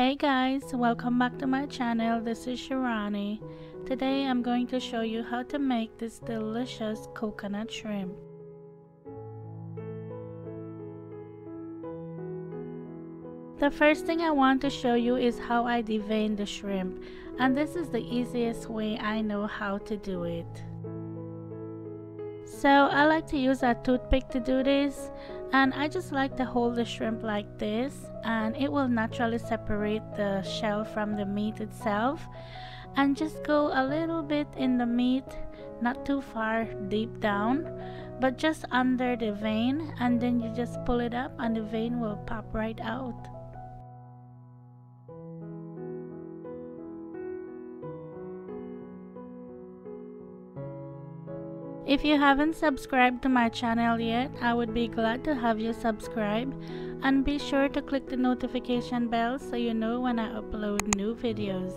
Hey guys, welcome back to my channel. This is Shirani. Today I'm going to show you how to make this delicious coconut shrimp. The first thing I want to show you is how I devein the shrimp, and this is the easiest way I know how to do it. So I like to use a toothpick to do this, and I just like to hold the shrimp like this, and it will naturally separate the shell from the meat itself. And just go a little bit in the meat, not too far deep down, but just under the vein, and then you just pull it up and the vein will pop right out. If you haven't subscribed to my channel yet, I would be glad to have you subscribe, and be sure to click the notification bell so you know when I upload new videos.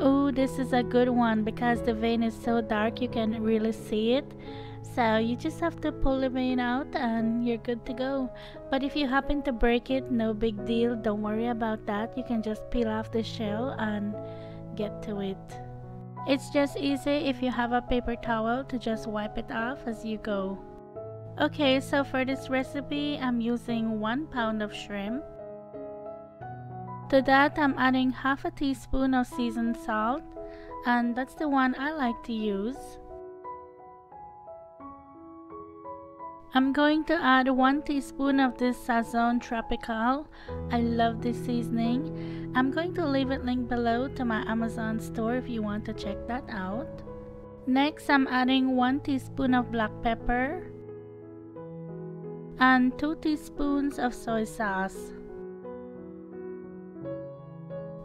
Oh, this is a good one because the vein is so dark you can really see it. So you just have to pull the vein out and you're good to go. But if you happen to break it, no big deal, don't worry about that. You can just peel off the shell and get to it. It's just easy if you have a paper towel to just wipe it off as you go. Okay, so for this recipe I'm using 1 pound of shrimp. To that I'm adding half a teaspoon of seasoned salt, and that's the one I like to use. I'm going to add 1 teaspoon of this Sazon Tropical. I love this seasoning. I'm going to leave it linked below to my Amazon store if you want to check that out. Next, I'm adding 1 teaspoon of black pepper and 2 teaspoons of soy sauce.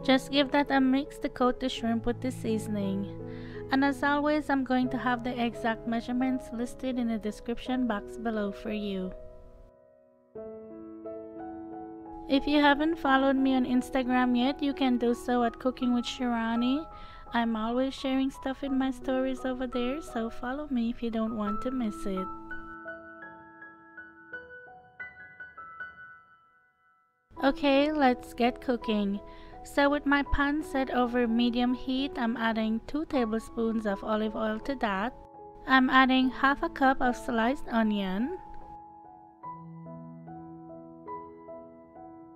Just give that a mix to coat the shrimp with the seasoning. And as always, I'm going to have the exact measurements listed in the description box below for you. If you haven't followed me on Instagram yet, you can do so at Cooking with Shirani. I'm always sharing stuff in my stories over there, so follow me if you don't want to miss it. Okay, let's get cooking. So with my pan set over medium heat, I'm adding 2 tablespoons of olive oil to that. I'm adding half a cup of sliced onion,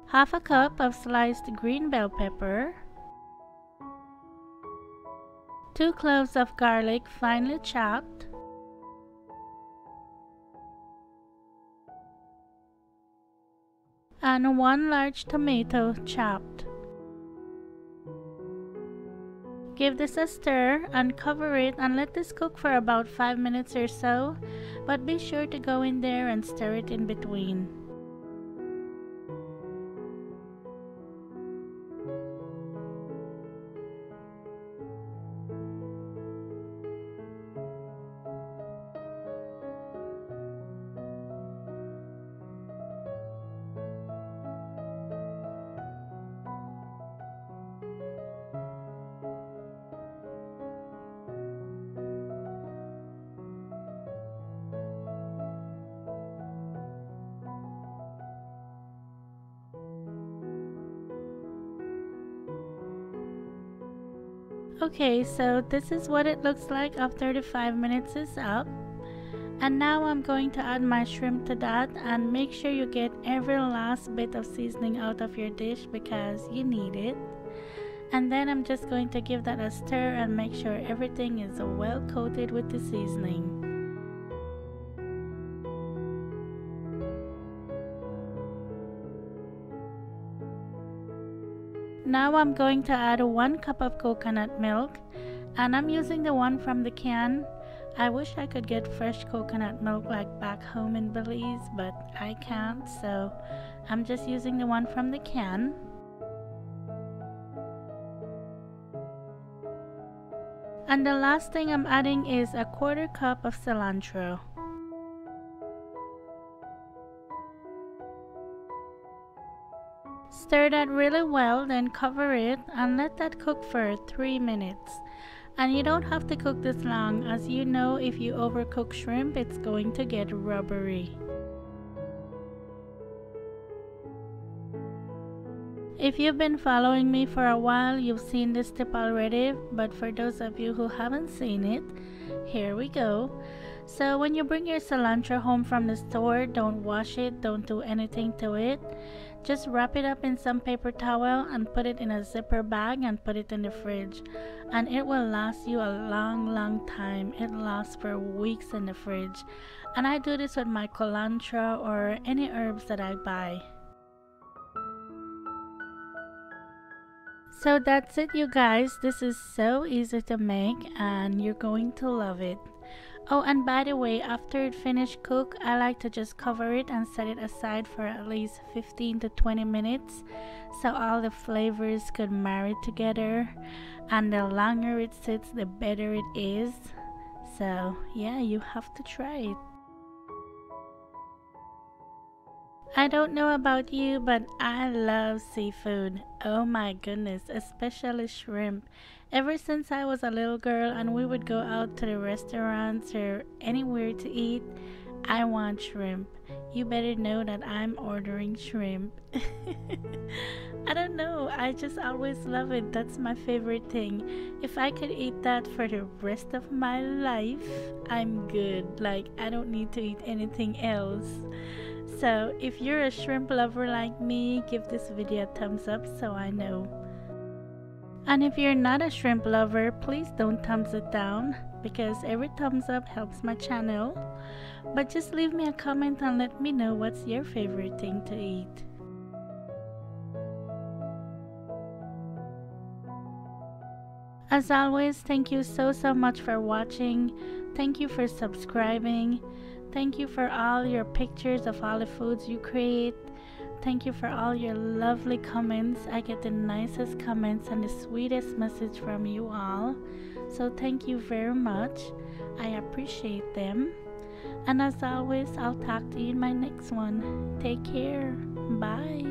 half a cup of sliced green bell pepper, 2 cloves of garlic finely chopped, 1 large tomato chopped. Give this a stir and cover it and let this cook for about 5 minutes or so, but be sure to go in there and stir it in between. Okay, so this is what it looks like after the 5 minutes is up. And now I'm going to add my shrimp to that, and make sure you get every last bit of seasoning out of your dish because you need it. And then I'm just going to give that a stir and make sure everything is well coated with the seasoning. Now I'm going to add 1 cup of coconut milk, and I'm using the one from the can. I wish I could get fresh coconut milk like back home in Belize, but I can't, so I'm just using the one from the can. And the last thing I'm adding is a 1/4 cup of cilantro. Stir that really well, then cover it and let that cook for 3 minutes. And you don't have to cook this long, as you know if you overcook shrimp it's going to get rubbery. If you've been following me for a while, you've seen this tip already, but for those of you who haven't seen it, here we go. So when you bring your cilantro home from the store, don't wash it, don't do anything to it. Just wrap it up in some paper towel and put it in a zipper bag and put it in the fridge. And it will last you a long time. It lasts for weeks in the fridge. And I do this with my cilantro or any herbs that I buy. So that's it, you guys. This is so easy to make and you're going to love it. Oh, and by the way, after it finished cook, I like to just cover it and set it aside for at least 15 to 20 minutes so all the flavors could marry together, and the longer it sits the better it is. So yeah, you have to try it. I don't know about you, but I love seafood. Oh my goodness, especially shrimp. Ever since I was a little girl and we would go out to the restaurants or anywhere to eat, I want shrimp. You better know that I'm ordering shrimp. I don't know, I just always love it. That's my favorite thing. If I could eat that for the rest of my life, I'm good. Like, I don't need to eat anything else. So if you're a shrimp lover like me, give this video a thumbs up so I know. And if you're not a shrimp lover, please don't thumbs it down, because every thumbs up helps my channel. But just leave me a comment and let me know what's your favorite thing to eat. As always, thank you so much for watching. Thank you for subscribing. Thank you for all your pictures of all the foods you create. Thank you for all your lovely comments. I get the nicest comments and the sweetest message from you all. So thank you very much. I appreciate them. And as always, I'll talk to you in my next one. Take care. Bye.